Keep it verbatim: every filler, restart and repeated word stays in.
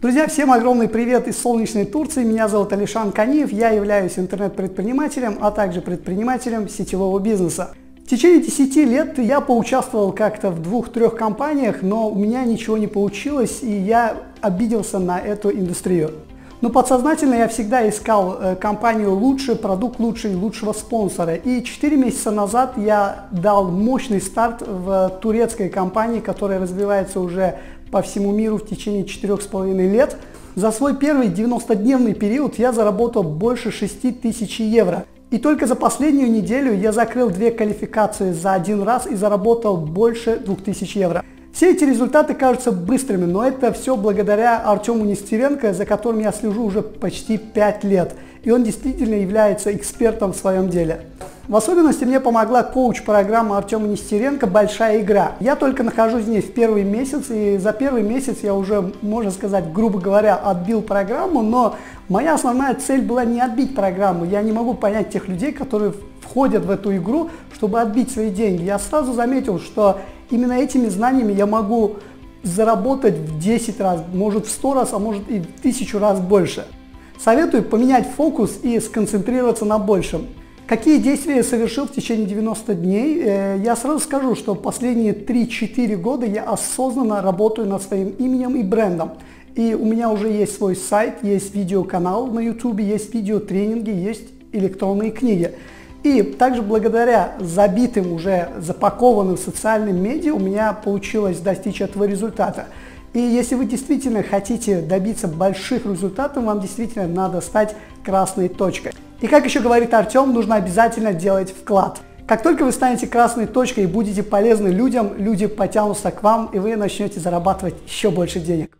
Друзья, всем огромный привет из солнечной Турции. Меня зовут Алишан Конниев, я являюсь интернет-предпринимателем, а также предпринимателем сетевого бизнеса. В течение десяти лет я поучаствовал как-то в двух-трех компаниях, но у меня ничего не получилось, и я обиделся на эту индустрию. Но подсознательно я всегда искал компанию лучше, продукт лучше и лучшего спонсора. И четыре месяца назад я дал мощный старт в турецкой компании, которая развивается уже по всему миру в течение четырёх с половиной лет. За свой первый девяностодневный период я заработал больше шести тысяч евро. И только за последнюю неделю я закрыл две квалификации за один раз и заработал больше двух тысяч евро. Все эти результаты кажутся быстрыми, но это все благодаря Артему Нестеренко, за которым я слежу уже почти пять лет. И он действительно является экспертом в своем деле. В особенности мне помогла коуч-программа Артема Нестеренко «Большая игра». Я только нахожусь в ней в первый месяц, и за первый месяц я уже, можно сказать, грубо говоря, отбил программу, но моя основная цель была не отбить программу. Я не могу понять тех людей, которые входят в эту игру, чтобы отбить свои деньги. Я сразу заметил, что именно этими знаниями я могу заработать в десять раз, может в сто раз, а может и в тысячу раз больше. Советую поменять фокус и сконцентрироваться на большем. Какие действия я совершил в течение девяноста дней? Я сразу скажу, что последние три-четыре года я осознанно работаю над своим именем и брендом. И у меня уже есть свой сайт, есть видеоканал на ютубе, есть видеотренинги, есть электронные книги. И также благодаря забитым, уже запакованным социальным медиа у меня получилось достичь этого результата. И если вы действительно хотите добиться больших результатов, вам действительно надо стать красной точкой. И как еще говорит Артем, нужно обязательно делать вклад. Как только вы станете красной точкой и будете полезны людям, люди потянутся к вам, и вы начнете зарабатывать еще больше денег.